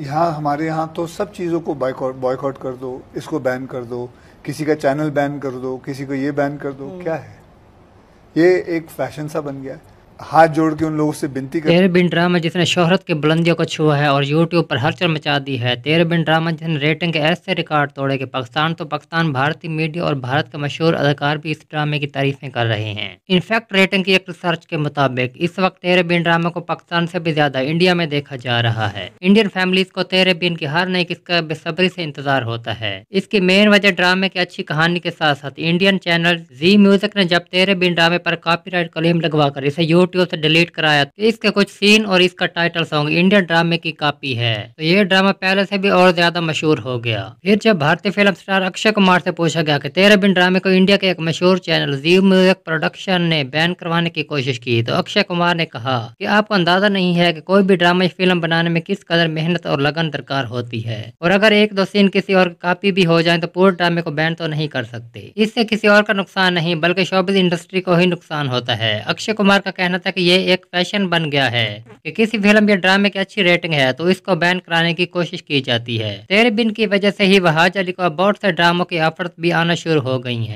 यहाँ हमारे यहाँ तो सब चीज़ों को बॉयकॉट कर दो, इसको बैन कर दो, किसी का चैनल बैन कर दो, किसी को ये बैन कर दो, क्या है ये एक फैशन सा बन गया है। हाथ जोड़ के उन लोगों से विनती कर। तेरे बिन ड्रामा जिसने शोहरत के बुलंदियों को छुआ है और यूट्यूब पर हलचल मचा दी है। तेरे बिन ड्रामा जिसने रेटिंग के ऐसे रिकॉर्ड तोड़े कि पाकिस्तान भारतीय मीडिया और भारत के मशहूर अदाकार भी इस ड्रामे की तारीफें कर रहे हैं। इनफैक्ट रेटिंग की एक रिसर्च के मुताबिक इस वक्त तेरे बिन ड्रामा को पाकिस्तान से भी ज्यादा इंडिया में देखा जा रहा है। इंडियन फैमिलीज को तेरे बिन की हर नई किस्त का बेसब्री से इंतजार होता है। इसकी मेन वजह ड्रामे की अच्छी कहानी के साथ साथ इंडियन चैनल जी म्यूजिक ने जब तेरे बिन ड्रामे पर कॉपीराइट क्लेम लगवाकर इसे यूट्यूब से डिलीट कराया तो इसके कुछ सीन और इसका टाइटल सॉन्ग इंडियन ड्रामे की कॉपी है, तो ये ड्रामा पहले से भी और ज्यादा मशहूर हो गया। फिर जब भारतीय फिल्म स्टार अक्षय कुमार से पूछा गया कि तेरे बिन ड्रामे को इंडिया के एक मशहूर चैनल जी म्यूजिक प्रोडक्शन ने बैन करवाने की कोशिश की तो अक्षय कुमार ने कहा कि आपको अंदाजा नहीं है कि कोई भी ड्रामा फिल्म बनाने में किस कदर मेहनत और लगन दरकार होती है, और अगर एक दो सीन किसी और कॉपी भी हो जाए तो पूरे ड्रामे को बैन तो नहीं कर सकते। इससे किसी और का नुकसान नहीं बल्कि शोबिज़ इंडस्ट्री को ही नुकसान होता है। अक्षय कुमार का कहना था कि ये एक फैशन बन गया है कि किसी फिल्म या ड्रामे की अच्छी रेटिंग है तो इसको बैन कराने की कोशिश की जाती है। तेरे बिन की वजह से ही वहाज अली को बहुत से ड्रामों की ऑफर्स भी आना शुरू हो गई हैं।